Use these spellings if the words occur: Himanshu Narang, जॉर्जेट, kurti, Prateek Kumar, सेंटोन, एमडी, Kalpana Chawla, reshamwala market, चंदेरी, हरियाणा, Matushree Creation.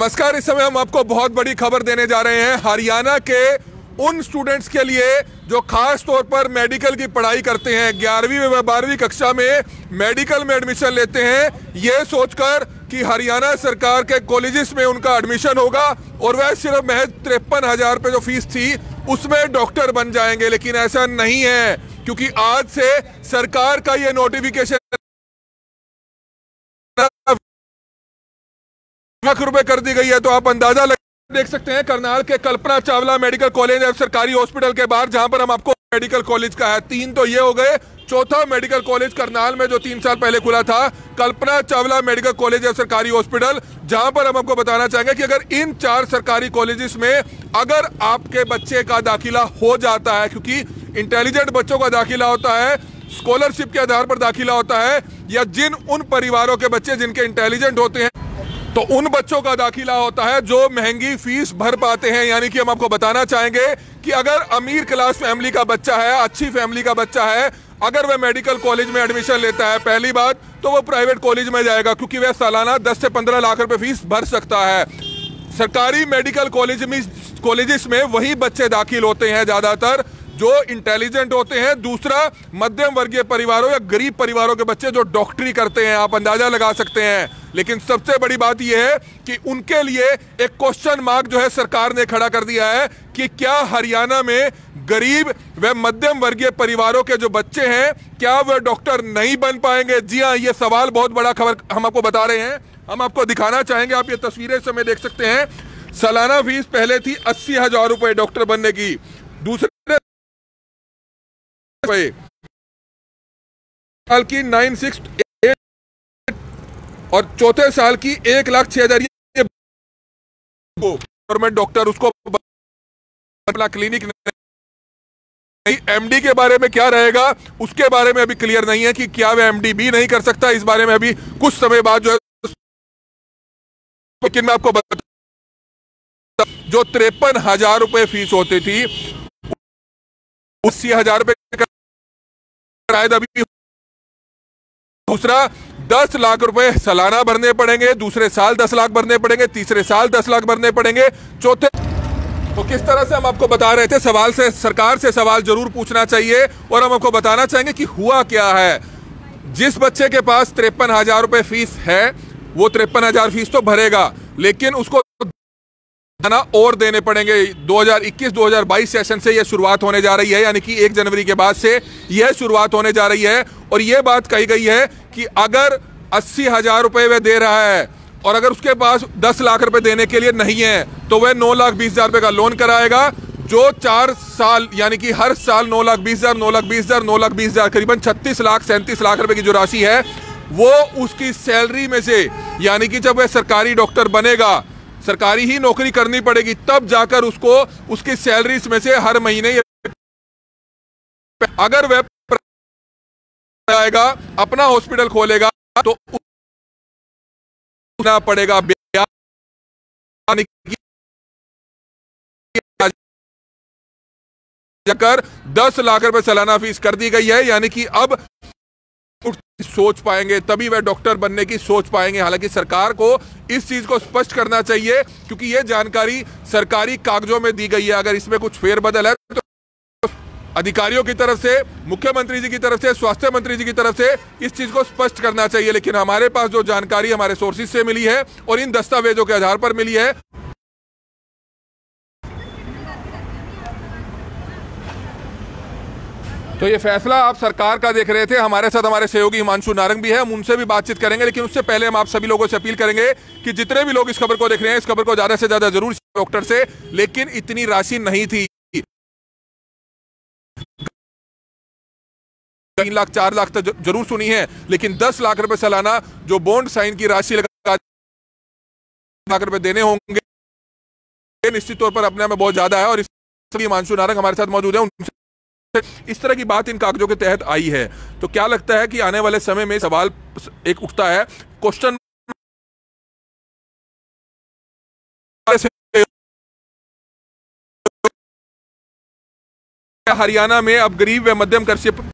नमस्कार। इस समय हम आपको बहुत बड़ी खबर देने जा रहे हैं हरियाणा के उन स्टूडेंट्स के लिए जो खास तौर पर मेडिकल की पढ़ाई करते हैं, 11वीं व 12वीं कक्षा में मेडिकल में एडमिशन लेते हैं ये सोचकर कि हरियाणा सरकार के कॉलेजेस में उनका एडमिशन होगा और वह सिर्फ महज 53,000 रुपये जो फीस थी उसमें डॉक्टर बन जाएंगे। लेकिन ऐसा नहीं है, क्योंकि आज से सरकार का ये नोटिफिकेशन ₹1,00,000 कर दी गई है। तो आप अंदाजा देख सकते हैं करनाल के कल्पना चावला मेडिकल कॉलेज और सरकारी हॉस्पिटल के बाहर, जहां पर हम आपको मेडिकल कॉलेज का है 3 तो ये हो गए। चौथा मेडिकल कॉलेज करनाल में जो 3 साल पहले खुला था, कल्पना चावला मेडिकल कॉलेज और सरकारी हॉस्पिटल, जहां पर हम आपको बताना चाहेंगे कि अगर इन 4 सरकारी कॉलेजेस में अगर आपके बच्चे का दाखिला हो जाता है, क्योंकि इंटेलिजेंट बच्चों का दाखिला होता है, स्कॉलरशिप के आधार पर दाखिला होता है, या जिन उन परिवारों के बच्चे जिनके इंटेलिजेंट होते हैं तो उन बच्चों का दाखिला होता है जो महंगी फीस भर पाते हैं। यानी कि हम आपको बताना चाहेंगे कि अगर अमीर क्लास फैमिली का बच्चा है, अच्छी फैमिली का बच्चा है, अगर वह मेडिकल कॉलेज में एडमिशन लेता है, पहली बात तो वह प्राइवेट कॉलेज में जाएगा क्योंकि वह सालाना 10 से 15 लाख रुपए फीस भर सकता है। सरकारी मेडिकल कॉलेजेस में वही बच्चे दाखिल होते हैं ज़्यादातर जो इंटेलिजेंट होते हैं। दूसरा, मध्यम वर्गीय परिवारों या गरीब परिवारों के बच्चे जो डॉक्टरी करते हैं, आप अंदाजा लगा सकते हैं। लेकिन सबसे बड़ी बात यह है कि उनके लिए एक क्वेश्चन मार्क जो है सरकार ने खड़ा कर दिया है कि क्या हरियाणा में गरीब व मध्यम वर्गीय परिवारों के जो बच्चे हैं क्या वह डॉक्टर नहीं बन पाएंगे। जी हाँ, ये सवाल बहुत बड़ा खबर हम आपको बता रहे हैं। हम आपको दिखाना चाहेंगे, आप ये तस्वीरें इस समय देख सकते हैं। सालाना फीस पहले थी 80,000 रुपये डॉक्टर बनने की, दूसरे साल की 968 और चौथे साल की 1,06,000 गवर्नमेंट डॉक्टर उसको क्लिनिक नहीं। एमडी के बारे में क्या रहेगा उसके बारे में अभी क्लियर नहीं है कि क्या वह एमडी भी नहीं कर सकता, इस बारे में अभी कुछ समय बाद जो है। लेकिन मैं आपको बता, जो 53,000 रुपए फीस होती थी 80,000 रुपए, अभी दूसरा 10 लाख रुपए सालाना भरने पड़ेंगे, दूसरे साल 10 लाख भरने पड़ेंगे, तीसरे साल 10 लाख भरने पड़ेंगे, चौथे। तो किस तरह से हम आपको बता रहे थे सवाल से, सरकार से सवाल जरूर पूछना चाहिए। और हम आपको बताना चाहेंगे कि हुआ क्या है। जिस बच्चे के पास 53,000 रुपए फीस है वो 53,000 फीस तो भरेगा, लेकिन उसको और देने पड़ेंगे। 2021-2022 सेशन से यह शुरुआत होने जा रही है, यानी कि 1 जनवरी के बाद से यह शुरुआत होने जा रही है। और यह बात कही गई है कि अगर 80,000 रुपए वह दे रहा है और अगर उसके पास 10 लाख रुपए देने के लिए नहीं है तो वह 9,20,000 रुपए का लोन कराएगा, जो 4 साल यानी कि हर साल 9,20,000 9,20,000 9,20,000 करीबन 36 लाख 37 लाख रुपए की जो राशि है वो उसकी सैलरी में से, यानी कि जब वह सरकारी डॉक्टर बनेगा, सरकारी ही नौकरी करनी पड़ेगी, तब जाकर उसको उसकी सैलरी में से हर महीने, अगर वह आएगा अपना हॉस्पिटल खोलेगा तो उतना पड़ेगा जाकर 10 लाख रुपए सालाना फीस कर दी गई है। यानी कि अब सोच पाएंगे, तभी वह डॉक्टर बनने की सोच पाएंगे। हालांकि सरकार को इस चीज को स्पष्ट करना चाहिए, क्योंकि यह जानकारी सरकारी कागजों में दी गई है। अगर इसमें कुछ फेरबदल है तो अधिकारियों की तरफ से, मुख्यमंत्री जी की तरफ से, स्वास्थ्य मंत्री जी की तरफ से इस चीज को स्पष्ट करना चाहिए। लेकिन हमारे पास जो जानकारी हमारे सोर्सेज से मिली है और इन दस्तावेजों के आधार पर मिली है, तो ये फैसला आप सरकार का देख रहे थे। हमारे साथ हमारे सहयोगी हिमांशु नारंग भी है, हम उनसे भी बातचीत करेंगे। लेकिन उससे पहले हम आप सभी लोगों से अपील करेंगे कि जितने भी लोग इस खबर को देख रहे हैं, इस खबर को ज़्यादा से ज़्यादा जरूर डॉक्टर से, लेकिन इतनी राशि नहीं थी, 3 लाख 4 लाख तक जरूर सुनी है, लेकिन 10 लाख रुपए सालाना जो बॉन्ड साइन की राशि लगा लाख रुपए देने होंगे, निश्चित तौर पर अपने में बहुत ज़्यादा है। और इसलिए हिमांशु नारंग हमारे साथ मौजूद है, उनसे इस तरह की बात इन कागजों के तहत आई है। तो क्या लगता है कि आने वाले समय में सवाल एक उठता है, क्वेश्चन हरियाणा में अब गरीब व मध्यम वर्गीय